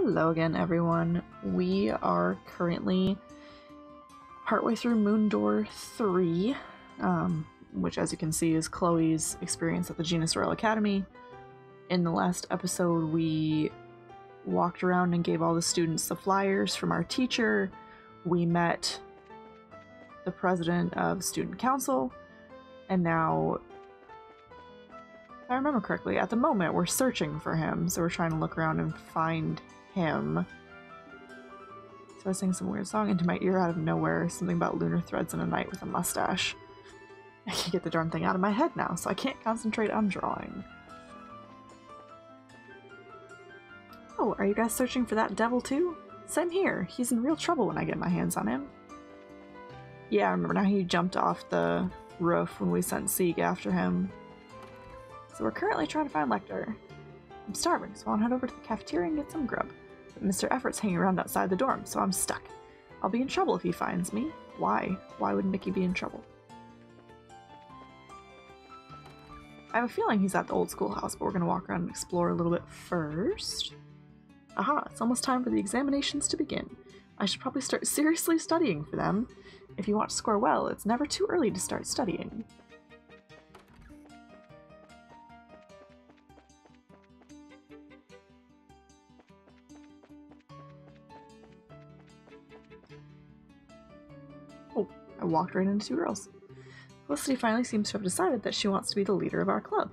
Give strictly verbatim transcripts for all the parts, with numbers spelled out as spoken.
Hello again, everyone. We are currently partway through Moon Door three, um, which, as you can see, is Chloe's experience at the Jenis Royal Academy. In the last episode, we walked around and gave all the students the flyers from our teacher. We met the president of Student Council, and now, if I remember correctly, at the moment we're searching for him, so we're trying to look around and find him. So I was singing some weird song into my ear out of nowhere, something about lunar threads and a knight with a mustache. I can't get the darn thing out of my head now, so I can't concentrate on drawing. Oh, are you guys searching for that devil too? Same here. He's in real trouble when I get my hands on him. Yeah, I remember now, he jumped off the roof when we sent Sieg after him. So we're currently trying to find Lecter. I'm starving, so I'll head over to the cafeteria and get some grub. But Mister Everett's hanging around outside the dorm, so I'm stuck. I'll be in trouble if he finds me. Why? Why would Mickey be in trouble? I have a feeling he's at the old schoolhouse, but we're going to walk around and explore a little bit first. Aha, it's almost time for the examinations to begin. I should probably start seriously studying for them. If you want to score well, it's never too early to start studying. I walked right into two girls. Felicity finally seems to have decided that she wants to be the leader of our club.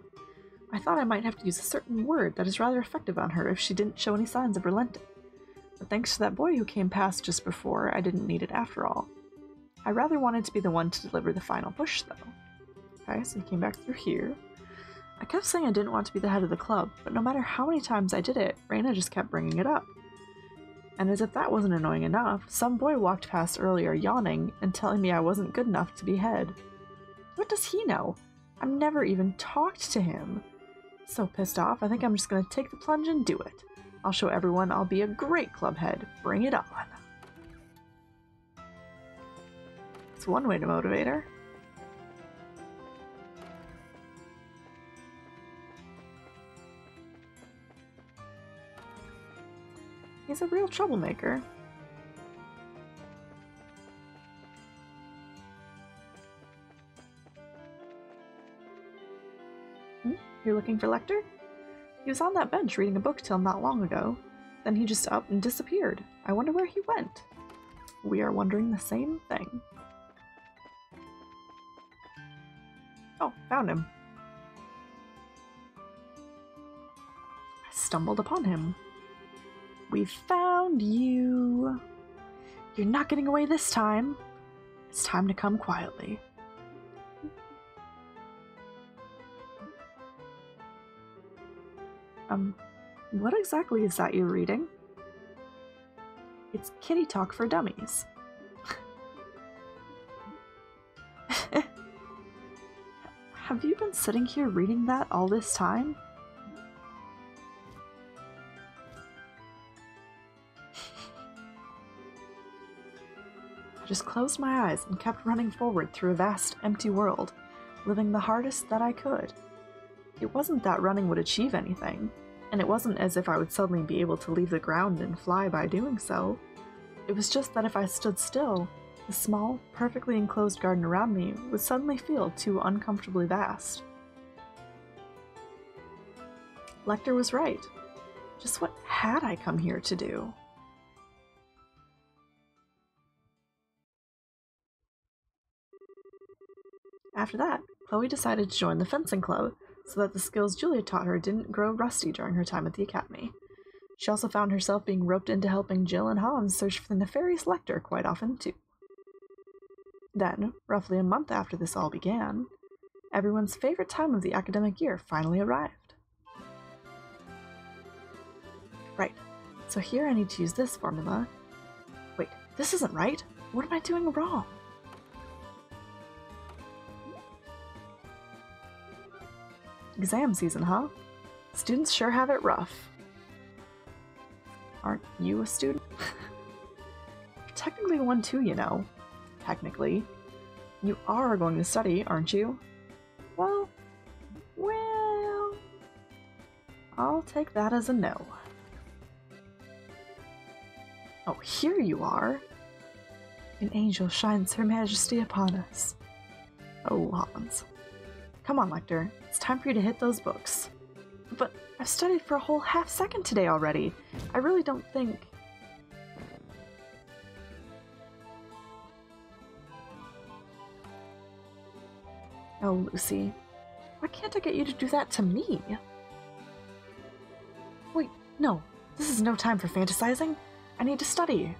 I thought I might have to use a certain word that is rather effective on her if she didn't show any signs of relenting. But thanks to that boy who came past just before, I didn't need it after all. I rather wanted to be the one to deliver the final push, though. Okay, so he came back through here. I kept saying I didn't want to be the head of the club, but no matter how many times I did it, Raina just kept bringing it up. And as if that wasn't annoying enough, some boy walked past earlier yawning and telling me I wasn't good enough to be head. What does he know? I've never even talked to him. So pissed off, I think I'm just going to take the plunge and do it. I'll show everyone I'll be a great club head. Bring it on. It's one way to motivate her. He's a real troublemaker. Hmm? You're looking for Lecter? He was on that bench reading a book till not long ago. Then he just up and disappeared. I wonder where he went. We are wondering the same thing. Oh, found him. I stumbled upon him. We found you! You're not getting away this time! It's time to come quietly. Um, what exactly is that you're reading? It's Kitty Talk for Dummies. Have you been sitting here reading that all this time? I just closed my eyes and kept running forward through a vast, empty world, living the hardest that I could. It wasn't that running would achieve anything, and it wasn't as if I would suddenly be able to leave the ground and fly by doing so. It was just that if I stood still, the small, perfectly enclosed garden around me would suddenly feel too uncomfortably vast. Lecter was right. Just what had I come here to do? After that, Chloe decided to join the fencing club so that the skills Julia taught her didn't grow rusty during her time at the academy. She also found herself being roped into helping Jill and Hans search for the nefarious Lecter quite often, too. Then, roughly a month after this all began, everyone's favorite time of the academic year finally arrived. Right, so here I need to use this formula. Wait, this isn't right! What am I doing wrong? Exam season, huh? Students sure have it rough. Aren't you a student? Technically one too, you know. Technically. You are going to study, aren't you? Well, well... I'll take that as a no. Oh, here you are! An angel shines her majesty upon us. Oh, Hans. Come on, Lecter. It's time for you to hit those books. But I've studied for a whole half second today already. I really don't think... Oh, Lucy. Why can't I get you to do that to me? Wait, no. This is no time for fantasizing. I need to study.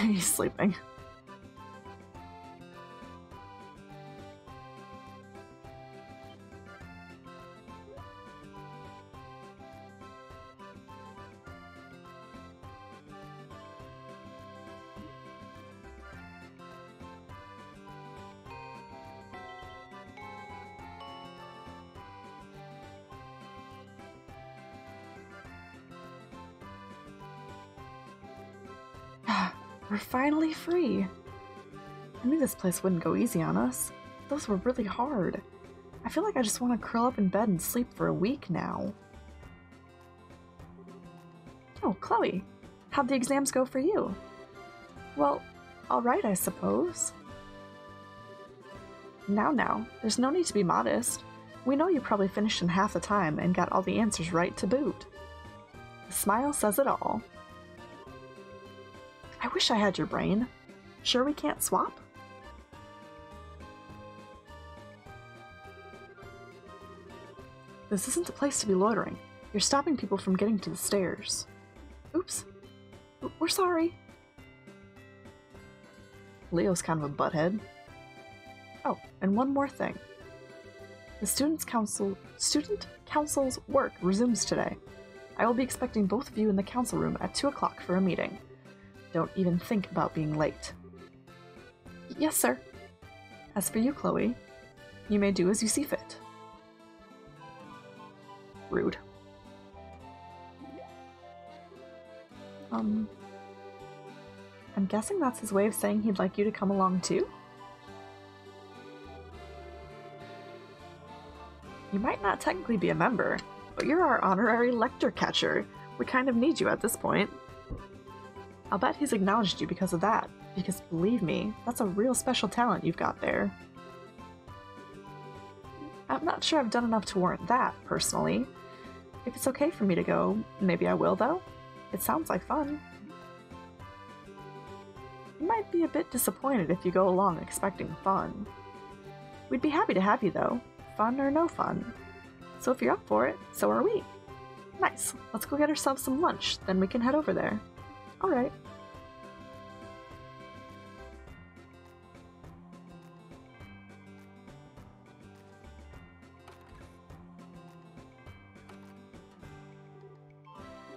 He's sleeping. We're finally free! I knew this place wouldn't go easy on us. Those were really hard. I feel like I just want to curl up in bed and sleep for a week now. Oh, Chloe, how'd the exams go for you? Well, alright, I suppose. Now, now, there's no need to be modest. We know you probably finished in half the time and got all the answers right to boot. The smile says it all. I wish I had your brain. Sure we can't swap? This isn't the place to be loitering. You're stopping people from getting to the stairs. Oops. We're sorry. Leo's kind of a butthead. Oh, and one more thing. The Students Council, Student Council's work resumes today. I will be expecting both of you in the council room at two o'clock for a meeting. Don't even think about being late. Yes, sir. As for you, Chloe, you may do as you see fit. Rude. Um... I'm guessing that's his way of saying he'd like you to come along, too? You might not technically be a member, but you're our honorary lecture catcher. We kind of need you at this point. I'll bet he's acknowledged you because of that, because believe me, that's a real special talent you've got there. I'm not sure I've done enough to warrant that, personally. If it's okay for me to go, maybe I will, though. It sounds like fun. You might be a bit disappointed if you go along expecting fun. We'd be happy to have you, though, fun or no fun. So if you're up for it, so are we. Nice, let's go get ourselves some lunch, then we can head over there. All right.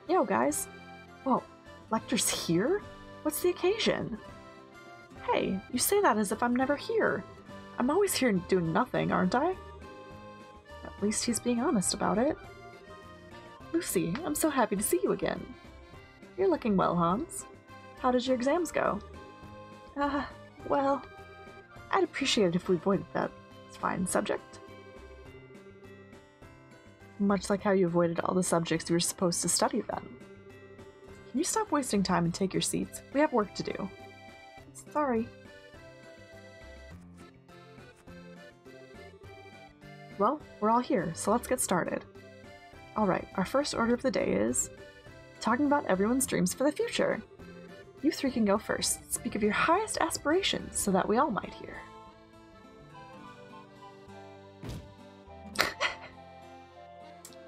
Yo, guys. Whoa, Lecter's here? What's the occasion? Hey, you say that as if I'm never here. I'm always here doing nothing, aren't I? At least he's being honest about it. Lucy, I'm so happy to see you again. You're looking well, Hans. How did your exams go? Uh, well, I'd appreciate it if we avoided that fine subject. Much like how you avoided all the subjects you were supposed to study then. Can you stop wasting time and take your seats? We have work to do. Sorry. Well, we're all here, so let's get started. Alright, our first order of the day is... talking about everyone's dreams for the future. You three can go first. Speak of your highest aspirations so that we all might hear.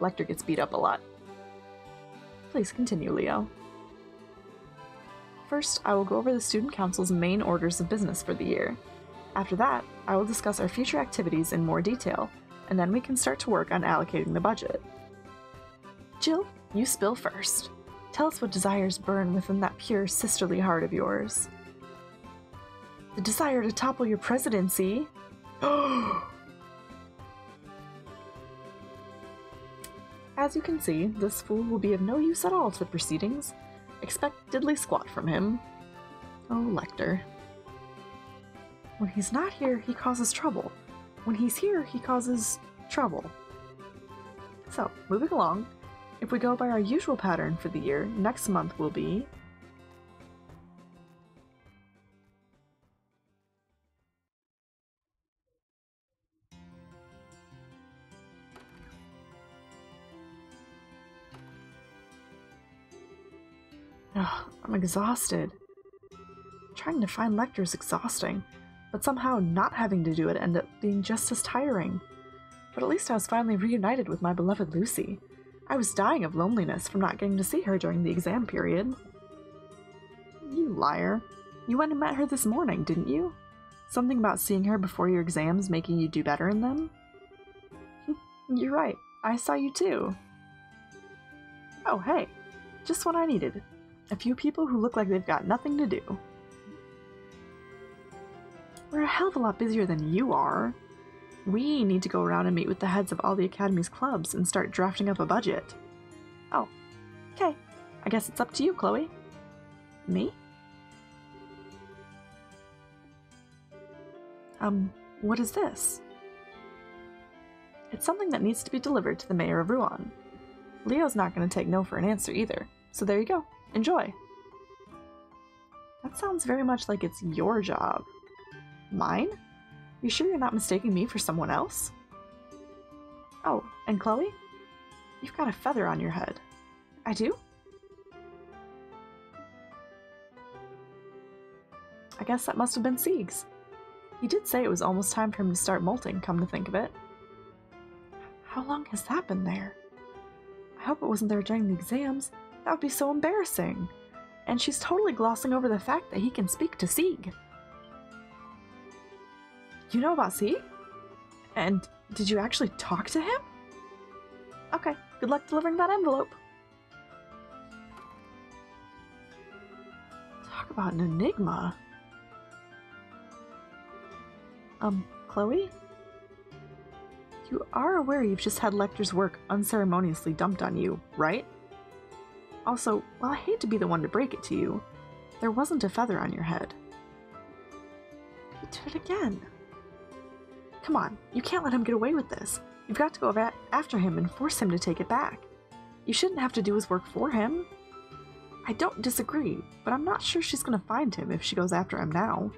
Lecter gets beat up a lot. Please continue, Leo. First, I will go over the Student Council's main orders of business for the year. After that, I will discuss our future activities in more detail, and then we can start to work on allocating the budget. Jill, you spill first. Tell us what desires burn within that pure sisterly heart of yours. The desire to topple your presidency. As you can see, this fool will be of no use at all to the proceedings. Expect diddly squat from him. Oh, Lecter. When he's not here, he causes trouble. When he's here, he causes trouble. So, moving along, if we go by our usual pattern for the year, next month will be ugh, I'm exhausted. Trying to find lecture is exhausting, but somehow not having to do it ended up being just as tiring. But at least I was finally reunited with my beloved Lucy. I was dying of loneliness from not getting to see her during the exam period. You liar. You went and met her this morning, didn't you? Something about seeing her before your exams making you do better in them? You're right. I saw you too. Oh, hey. Just what I needed. A few people who look like they've got nothing to do. We're a hell of a lot busier than you are. We need to go around and meet with the heads of all the Academy's clubs and start drafting up a budget. Oh, okay. I guess it's up to you, Chloe. Me? Um, what is this? It's something that needs to be delivered to the mayor of Rouen. Leo's not going to take no for an answer either, so there you go. Enjoy! That sounds very much like it's your job. Mine? You sure you're not mistaking me for someone else? Oh, and Chloe? You've got a feather on your head. I do? I guess that must have been Sieg's. He did say it was almost time for him to start molting, come to think of it. How long has that been there? I hope it wasn't there during the exams. That would be so embarrassing. And she's totally glossing over the fact that he can speak to Sieg. You know about Sieg? And did you actually talk to him? Okay, good luck delivering that envelope. Talk about an enigma. Um, Chloe? You are aware you've just had Lecter's work unceremoniously dumped on you, right? Also, well, I hate to be the one to break it to you, there wasn't a feather on your head. You did it again. Come on, you can't let him get away with this. You've got to go after him and force him to take it back. You shouldn't have to do his work for him. I don't disagree, but I'm not sure she's going to find him if she goes after him now.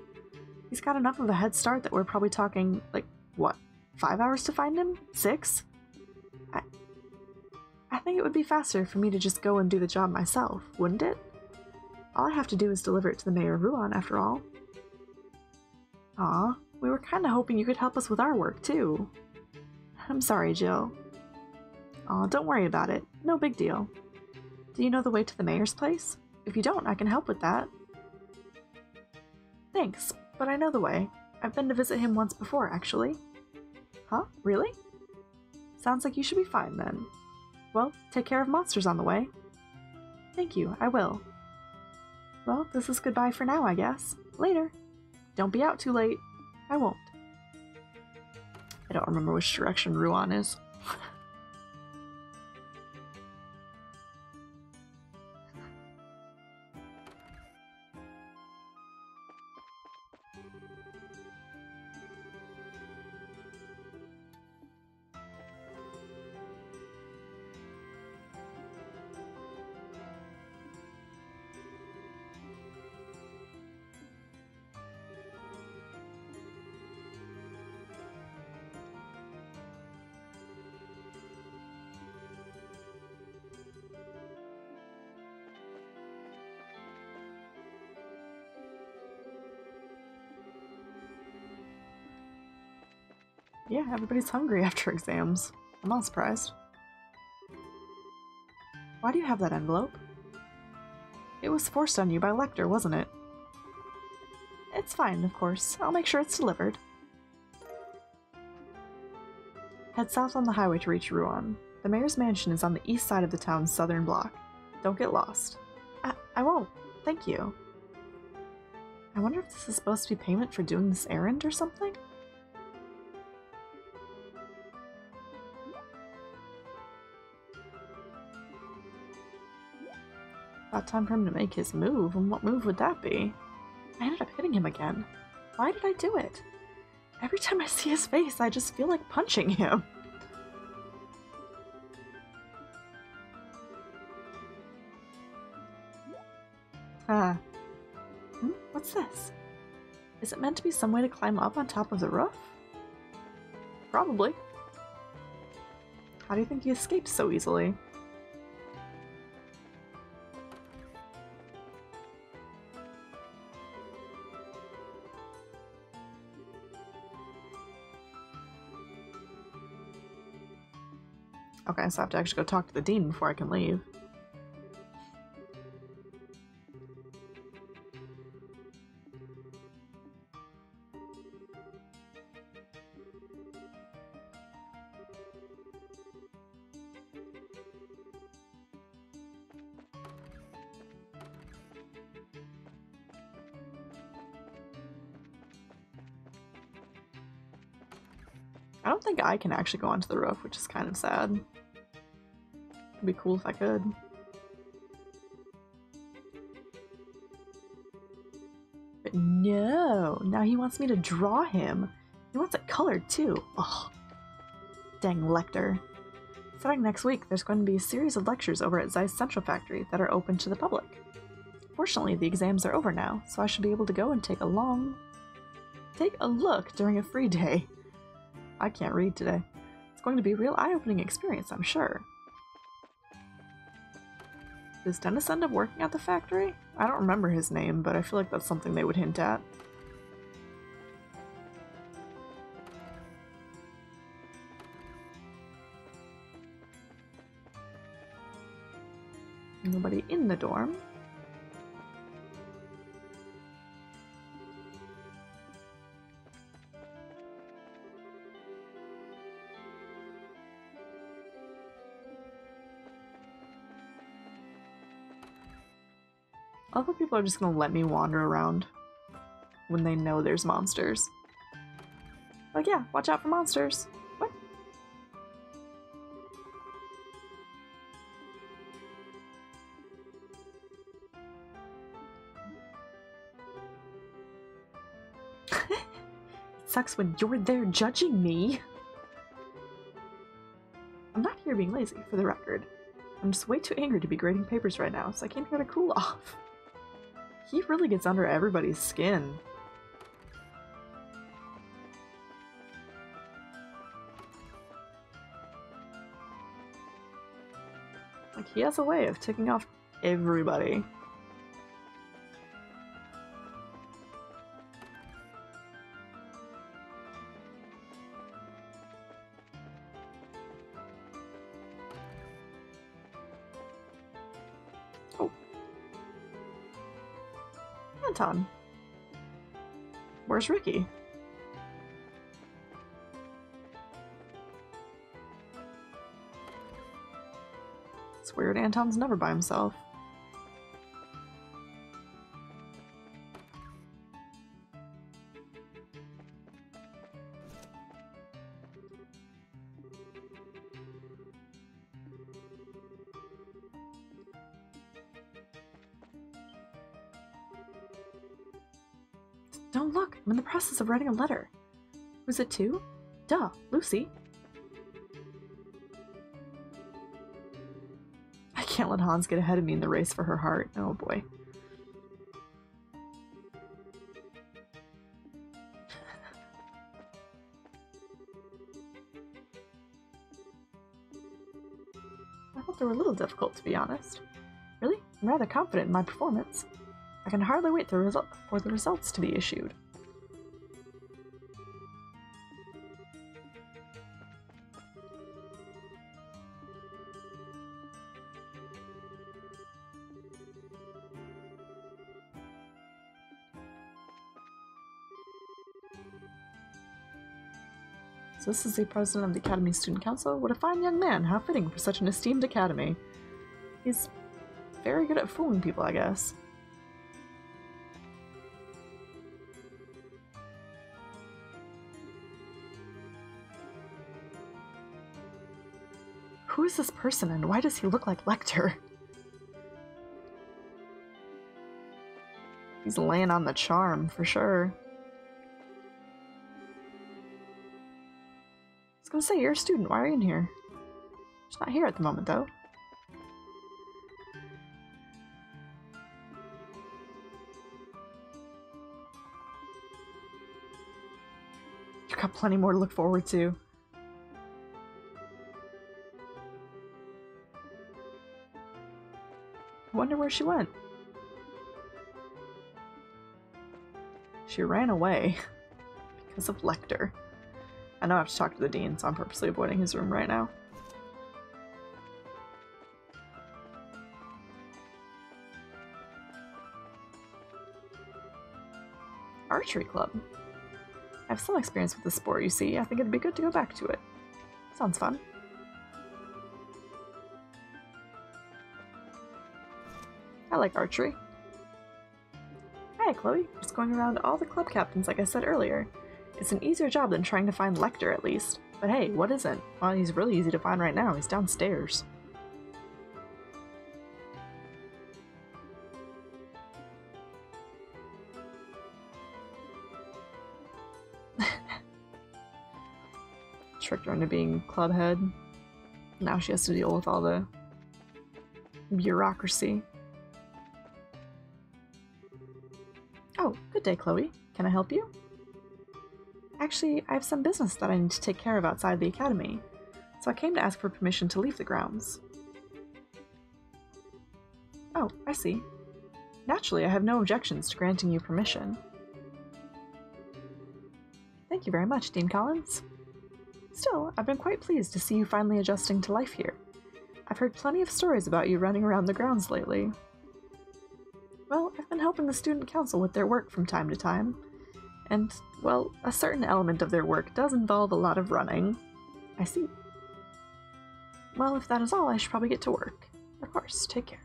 He's got enough of a head start that we're probably talking, like, what, five hours to find him? Six? I, I think it would be faster for me to just go and do the job myself, wouldn't it? All I have to do is deliver it to the mayor of Rouen, after all. Aw. We were kind of hoping you could help us with our work, too. I'm sorry, Jill. Aw, don't worry about it. No big deal. Do you know the way to the mayor's place? If you don't, I can help with that. Thanks, but I know the way. I've been to visit him once before, actually. Huh? Really? Sounds like you should be fine, then. Well, take care of monsters on the way. Thank you, I will. Well, this is goodbye for now, I guess. Later. Don't be out too late. I won't. I don't remember which direction Rouen is. Yeah, everybody's hungry after exams. I'm not surprised. Why do you have that envelope? It was forced on you by Lecter, wasn't it? It's fine, of course. I'll make sure it's delivered. Head south on the highway to reach Rouen. The mayor's mansion is on the east side of the town's southern block. Don't get lost. I, I won't. Thank you. I wonder if this is supposed to be payment for doing this errand or something? About time for him to make his move, and what move would that be? I ended up hitting him again. Why did I do it? Every time I see his face, I just feel like punching him. Is it meant to be some way to climb up on top of the roof? Probably. How do you think he escapes so easily? Okay, so I have to actually go talk to the dean before I can leave. I don't think I can actually go onto the roof, which is kind of sad. It'd be cool if I could. But no! Now he wants me to draw him! He wants it colored too! Ugh. Dang lector. Starting next week, there's going to be a series of lectures over at Zeiss Central Factory that are open to the public. Fortunately, the exams are over now, so I should be able to go and take a long... take a look during a free day. I can't read today. It's going to be a real eye-opening experience, I'm sure. Does Dennis end up working at the factory? I don't remember his name, but I feel like that's something they would hint at. Nobody in the dorm. I love how people are just gonna let me wander around when they know there's monsters. Like, yeah, watch out for monsters. What? It sucks when you're there judging me. I'm not here being lazy, for the record. I'm just way too angry to be grading papers right now, so I came here to cool off. He really gets under everybody's skin. Like, he has a way of ticking off everybody. Anton. Where's Ricky? It's weird, Anton's never by himself. Don't look! I'm in the process of writing a letter. Who's it to? Duh, Lucy. I can't let Hans get ahead of me in the race for her heart. Oh boy. I thought they were a little difficult, to be honest. Really? I'm rather confident in my performance. I can hardly wait for the results to be issued. So this is the president of the Academy Student Council. What a fine young man! How fitting for such an esteemed academy. He's very good at fooling people, I guess. Who is this person and why does he look like Lecter? He's laying on the charm for sure. I was gonna say, you're a student, why are you in here? She's not here at the moment though. You've got plenty more to look forward to. I wonder where she went. She ran away because of Lecter. I know I have to talk to the Dean, so I'm purposely avoiding his room right now. Archery club. I have some experience with the sport, you see. I think it'd be good to go back to it. Sounds fun. I like archery. Hi, Chloe. Just going around all the club captains like I said earlier. It's an easier job than trying to find Lecter, at least. But hey, what isn't? Well, he's really easy to find right now. He's downstairs. Tricked her into being club head. Now she has to deal with all the bureaucracy. Oh, good day, Chloe. Can I help you? Actually, I have some business that I need to take care of outside the academy, so I came to ask for permission to leave the grounds. Oh, I see. Naturally, I have no objections to granting you permission. Thank you very much, Dean Collins. Still, I've been quite pleased to see you finally adjusting to life here. I've heard plenty of stories about you running around the grounds lately. Well, I've been helping the student council with their work from time to time, and, well, a certain element of their work does involve a lot of running. I see. Well, if that is all, I should probably get to work. Of course, take care.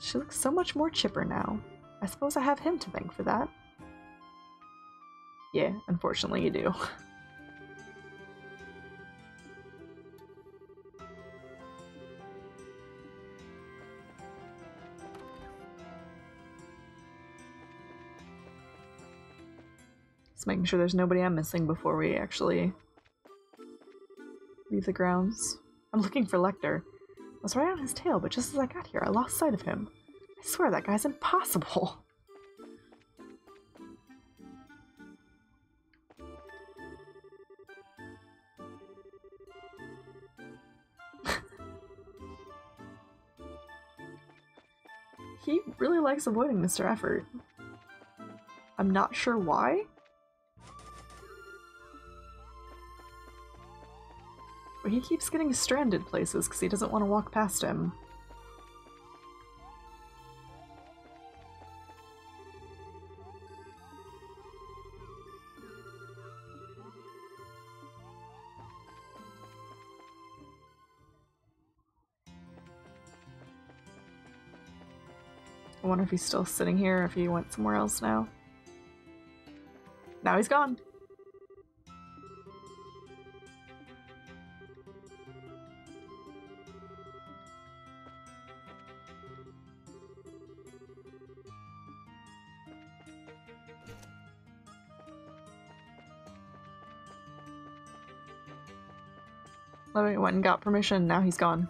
She looks so much more chipper now. I suppose I have him to thank for that. Yeah, unfortunately you do. Just making sure there's nobody I'm missing before we actually leave the grounds. I'm looking for Lecter. I was right on his tail, but just as I got here, I lost sight of him. I swear that guy's impossible. He really likes avoiding Mister Effort. I'm not sure why. He keeps getting stranded places because he doesn't want to walk past him. I wonder if he's still sitting here or if he went somewhere else now. Now he's gone! He went and got permission, now he's gone.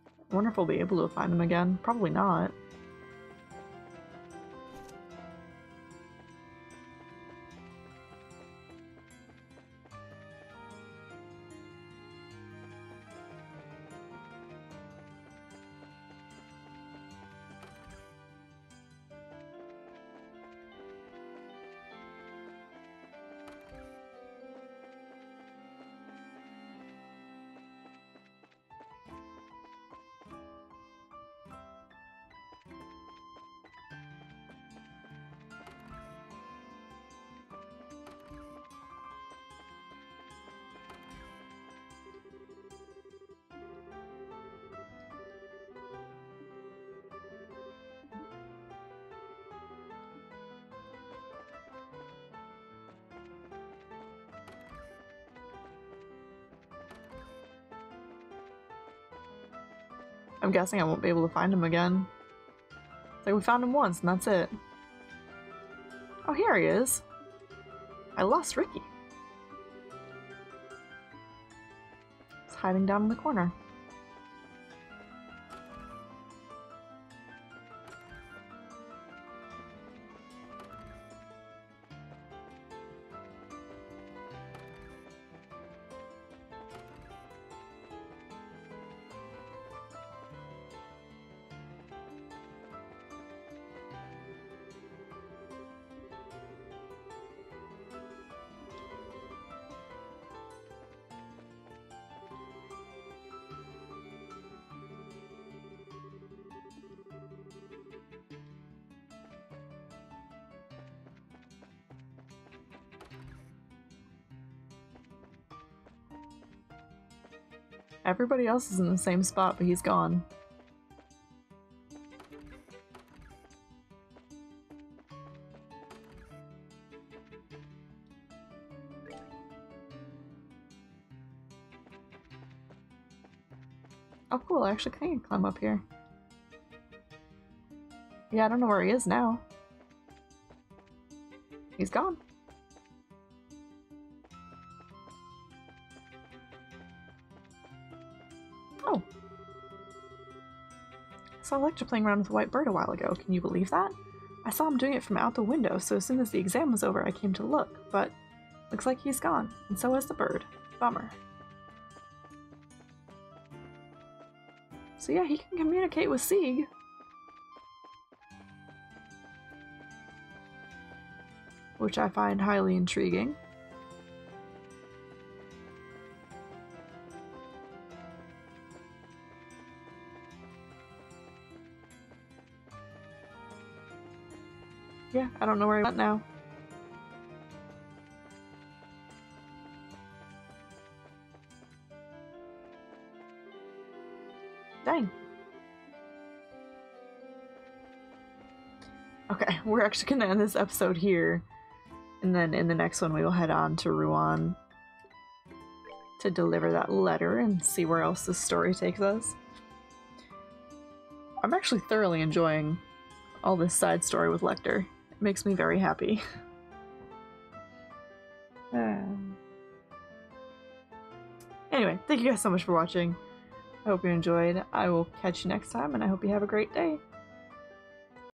I wonder if we'll be able to find him again. Probably not. I'm guessing I won't be able to find him again. It's like we found him once and that's it. Oh, here he is. I lost Ricky. hiding down in the corner. Everybody else is in the same spot, but he's gone. Oh cool, I actually can climb up here. Yeah, I don't know where he is now. He's gone. I saw Lecter playing around with a white bird a while ago, can you believe that? I saw him doing it from out the window, so as soon as the exam was over I came to look, but looks like he's gone, and so has the bird. Bummer. So yeah, he can communicate with Sieg. Which I find highly intriguing. Yeah, I don't know where I went now. Dang. Okay, we're actually gonna end this episode here. And then in the next one we will head on to Rouen to deliver that letter and see where else this story takes us. I'm actually thoroughly enjoying all this side story with Lecter. Makes me very happy. uh. Anyway, thank you guys so much for watching. I hope you enjoyed. I will catch you next time, and I hope you have a great day.